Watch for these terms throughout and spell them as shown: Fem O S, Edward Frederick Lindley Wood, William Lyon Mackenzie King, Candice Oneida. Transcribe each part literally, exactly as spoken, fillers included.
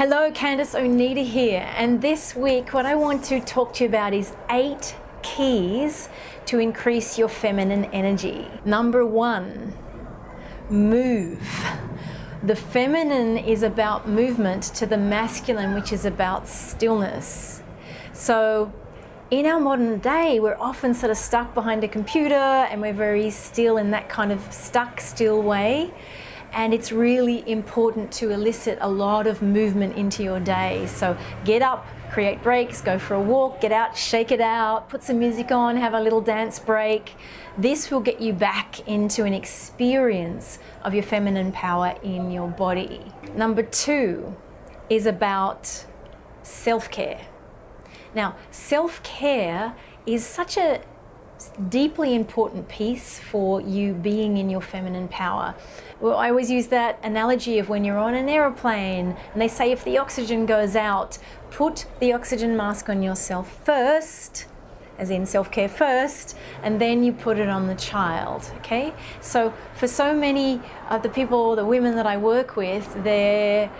Hello, Candice Oneida here, and this week what I want to talk to you about is eight keys to increase your feminine energy. Number one, move. The feminine is about movement to the masculine, which is about stillness. So in our modern day, we're often sort of stuck behind a computer and we're very still in that kind of stuck, still way. And it's really important to elicit a lot of movement into your day. So get up, create breaks, go for a walk, get out, shake it out, put some music on, have a little dance break. This will get you back into an experience of your feminine power in your body. Number two is about self-care. Now, self-care is such a deeply important piece for you being in your feminine power. Well, I always use that analogy of when you're on an aeroplane and they say if the oxygen goes out, put the oxygen mask on yourself first, as in self-care first, and then you put it on the child, okay? So for so many of the people, the women that I work with, they're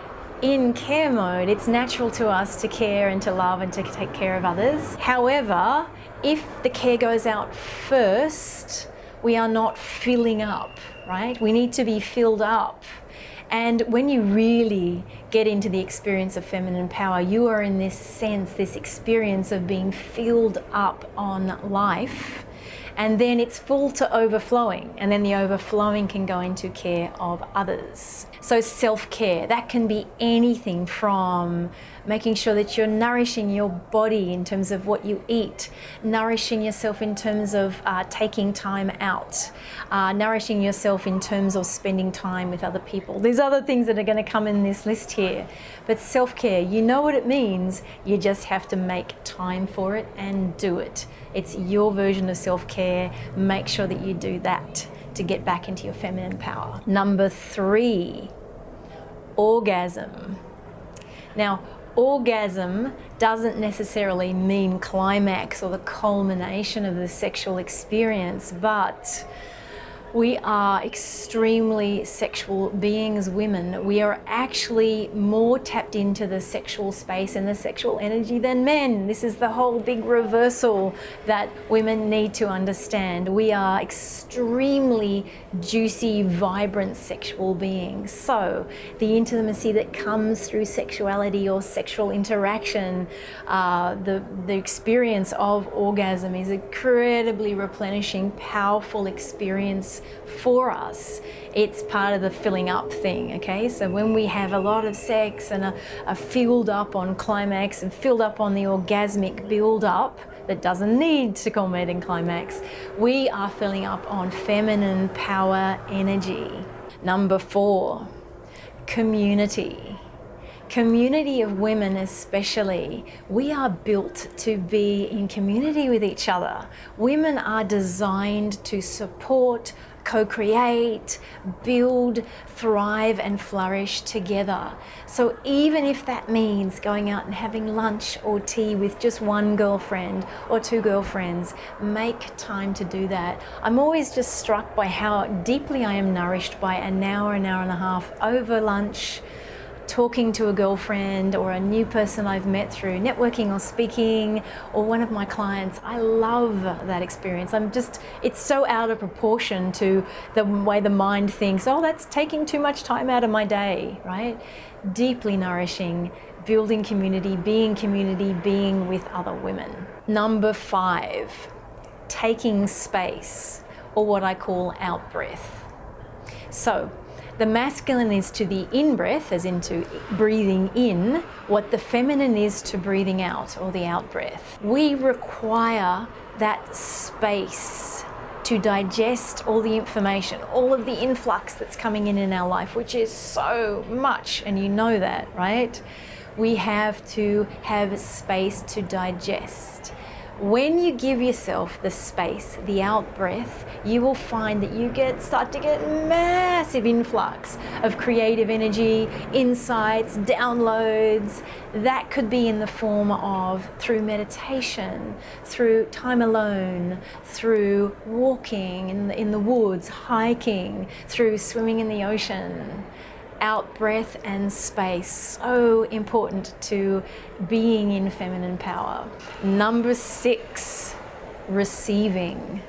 in care mode. It's natural to us to care and to love and to take care of others. However, if the care goes out first, we are not filling up, right? We need to be filled up. And when you really get into the experience of feminine power, you are in this sense, this experience of being filled up on life. And then it's full to overflowing. And then the overflowing can go into care of others. So self-care, that can be anything from making sure that you're nourishing your body in terms of what you eat, nourishing yourself in terms of uh, taking time out, uh, nourishing yourself in terms of spending time with other people. There's other things that are going to come in this list here. But self-care, you know what it means. You just have to make time for it and do it. It's your version of self-care. Make sure that you do that to get back into your feminine power. Number three, orgasm. Now, orgasm doesn't necessarily mean climax or the culmination of the sexual experience, but we are extremely sexual beings, women. We are actually more tapped into the sexual space and the sexual energy than men. This is the whole big reversal that women need to understand. We are extremely juicy, vibrant sexual beings. So the intimacy that comes through sexuality or sexual interaction, uh, the, the experience of orgasm is an incredibly replenishing, powerful experience for us. It's part of the filling up thing, okay? So when we have a lot of sex and are filled up on climax and filled up on the orgasmic build up that doesn't need to culminate in climax, we are filling up on feminine power energy. Number four, community. Community of women especially. We are built to be in community with each other. Women are designed to support, co-create, build, thrive and flourish together. So even if that means going out and having lunch or tea with just one girlfriend or two girlfriends, make time to do that. I'm always just struck by how deeply I am nourished by an hour, an hour and a half over lunch, talking to a girlfriend or a new person I've met through networking or speaking or one of my clients. I love that experience. I'm just, it's so out of proportion to the way the mind thinks, oh, that's taking too much time out of my day, right? Deeply nourishing, building community, being community, being with other women. Number five, taking space, or what I call out breath. So, the masculine is to the in-breath, as into breathing in, what the feminine is to breathing out, or the out-breath. We require that space to digest all the information, all of the influx that's coming in in our life, which is so much, and you know that, right? We have to have space to digest. When you give yourself the space, the out-breath, you will find that you get start to get massive influx of creative energy, insights, downloads. That could be in the form of through meditation, through time alone, through walking in the, in the woods, hiking, through swimming in the ocean. out breath and space, so important to being in feminine power. Number six, receiving.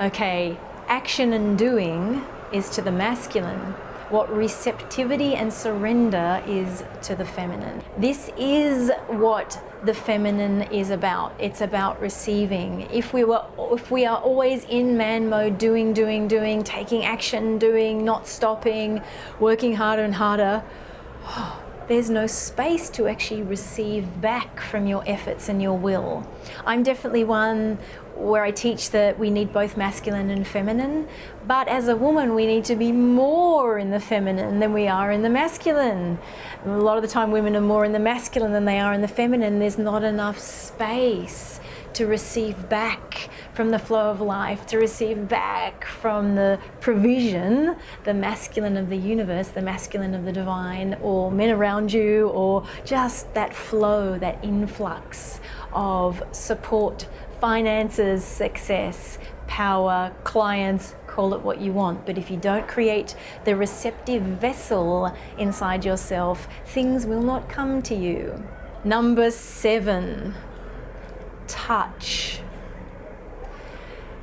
Okay, action and doing is to the masculine, what receptivity and surrender is to the feminine. This is what the feminine is about. It's about receiving. If we were, if we are always in man mode, doing, doing, doing, taking action, doing, not stopping, working harder and harder, oh, there's no space to actually receive back from your efforts and your will. I'm definitely one where I teach that we need both masculine and feminine, but as a woman we need to be more in the feminine than we are in the masculine. A lot of the time women are more in the masculine than they are in the feminine. There's not enough space to receive back from the flow of life, to receive back from the provision, the masculine of the universe, the masculine of the divine, or men around you, or just that flow, that influx of support, finances, success, power, clients, call it what you want. But if you don't create the receptive vessel inside yourself, things will not come to you. Number seven. Touch.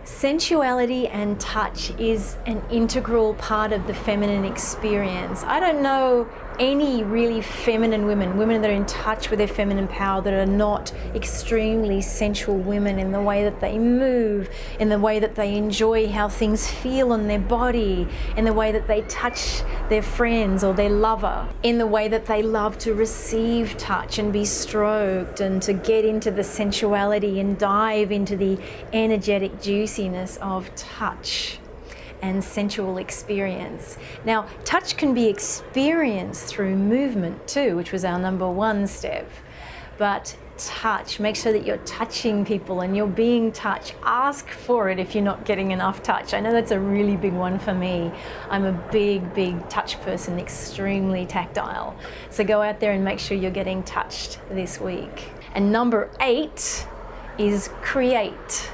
Sensuality and touch is an integral part of the feminine experience. I don't know any really feminine women, women that are in touch with their feminine power, that are not extremely sensual women in the way that they move, in the way that they enjoy how things feel on their body, in the way that they touch their friends or their lover, in the way that they love to receive touch and be stroked and to get into the sensuality and dive into the energetic juiciness of touch and sensual experience. Now, touch can be experienced through movement too, which was our number one step. But touch, make sure that you're touching people and you're being touched. Ask for it if you're not getting enough touch. I know that's a really big one for me. I'm a big, big touch person, extremely tactile. So go out there and make sure you're getting touched this week. And number eight is create.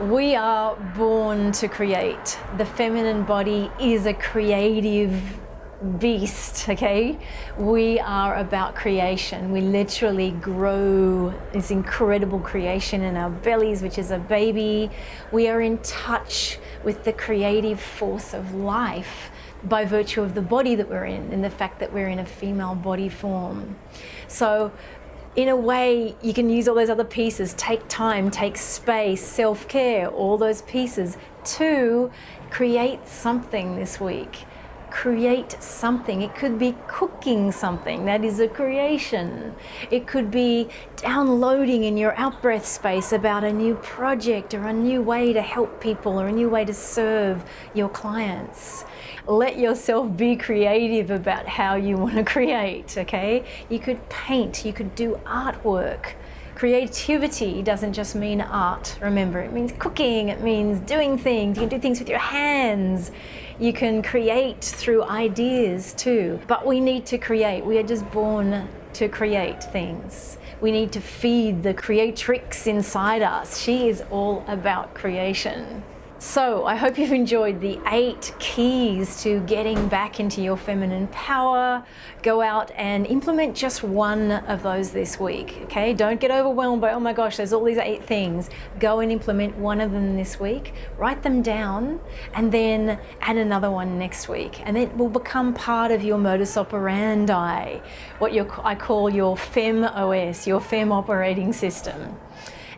We are born to create. The feminine body is a creative beast, okay? We are about creation. We literally grow this incredible creation in our bellies, which is a baby. We are in touch with the creative force of life by virtue of the body that we're in, and the fact that we're in a female body form. So, in a way, you can use all those other pieces, take time, take space, self-care, all those pieces to create something this week. Create something. It could be cooking something, that is a creation. It could be downloading in your out-breath space about a new project or a new way to help people or a new way to serve your clients. Let yourself be creative about how you want to create, okay? You could paint, you could do artwork. Creativity doesn't just mean art, remember. It means cooking, it means doing things. You can do things with your hands. You can create through ideas too. But we need to create. We are just born to create things. We need to feed the creatrix inside us. She is all about creation. So, I hope you've enjoyed the eight keys to getting back into your feminine power. Go out and implement just one of those this week, okay? Don't get overwhelmed by, oh my gosh, there's all these eight things. Go and implement one of them this week, write them down, and then add another one next week. And it will become part of your modus operandi, what your, I call your Fem O S, your Fem operating system.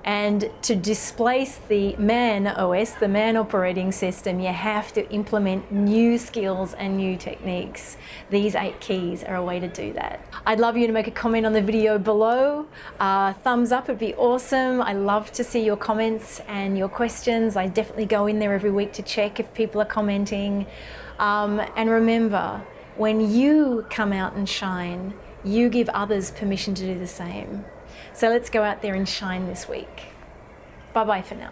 And to displace the man O S, the man operating system, you have to implement new skills and new techniques. These eight keys are a way to do that. I'd love you to make a comment on the video below. Uh, thumbs up would be awesome. I love to see your comments and your questions. I definitely go in there every week to check if people are commenting. Um, and remember, when you come out and shine, you give others permission to do the same. So let's go out there and shine this week. Bye-bye for now.